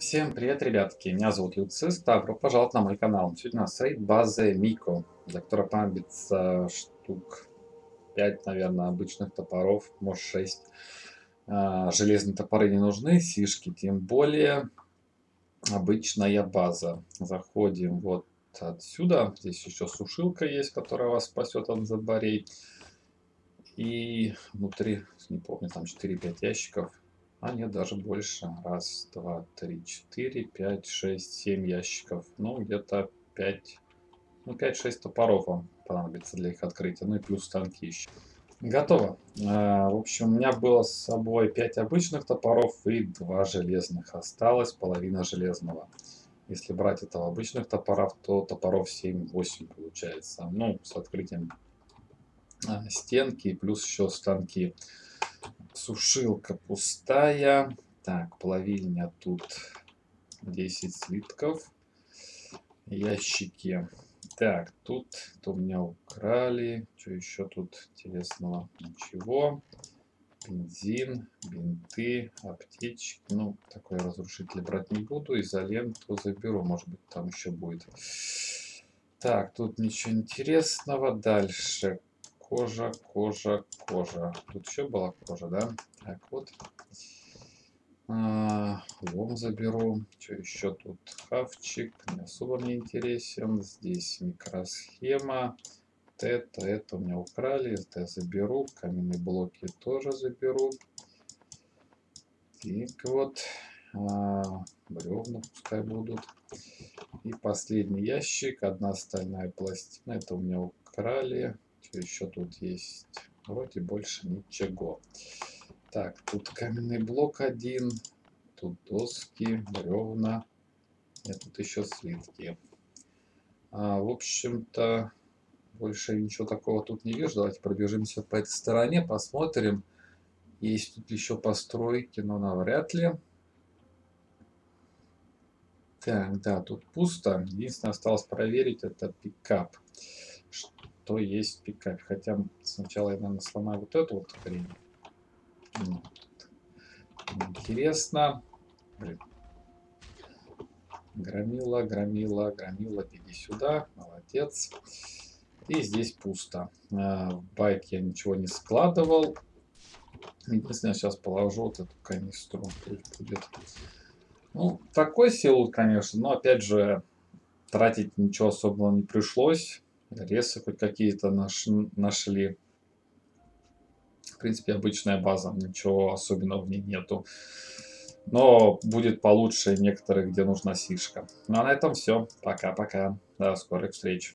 Всем привет, ребятки! Меня зовут Люцис. Добро пожаловать на мой канал. Сегодня у нас рейд базы Мико, за которой понадобится штук 5, наверное, обычных топоров, может 6. Железные топоры не нужны, сишки тем более. Обычная база. Заходим вот отсюда. Здесь еще сушилка есть, которая вас спасет от зомбарей. И внутри, не помню, там 4-5 ящиков. А нет, даже больше. 1, 2, 3, 4, 5, 6, 7 ящиков. Ну, где-то 5, ну, 5-6 топоров вам понадобится для их открытия. Ну и плюс станки еще. Готово. В общем, у меня было с собой 5 обычных топоров и 2 железных. Осталось половина железного. Если брать этого обычных топоров, то топоров 7-8 получается. Ну, с открытием стенки и плюс еще станки. Сушилка пустая. Так, плавильня тут 10 слитков. Ящики. Так, тут у меня украли. Что еще тут интересного? Ничего. Бензин, бинты, аптечки. Ну, такой разрушитель брать не буду. Изоленту заберу. Может быть, там еще будет. Так, тут ничего интересного. Дальше. Кожа, кожа, кожа. Тут еще была кожа, да? Так, вот. Лом заберу. Что еще тут? Хавчик. Не особо мне интересен. Здесь микросхема. Это у меня украли. Это я заберу. Каменные блоки тоже заберу. Так вот. Бревна пускай будут. И последний ящик. Одна стальная пластина. Это у меня украли. Еще тут есть вроде больше ничего. Так, тут каменный блок один, тут доски, бревна, и тут еще слитки. В общем-то, больше ничего такого тут не вижу. Давайте пробежимся по этой стороне, посмотрим. Есть тут еще постройки, но навряд ли. Так, да, тут пусто. Единственное, осталось проверить, это пикап. То есть пикап. Хотя сначала я, наверное, сломаю вот эту вот хрень. Интересно. Блин. Громила, громила, громила. Беги сюда. Молодец. И здесь пусто. В байк я ничего не складывал. Единственное, сейчас положу вот эту канистру. Будет. Ну, такой силу, конечно. Но, опять же, тратить ничего особенного не пришлось. Ресы хоть какие-то нашли. В принципе, обычная база. Ничего особенного в ней нету. Но будет получше некоторых, где нужна сишка. Ну, а на этом все. Пока-пока. До скорых встреч.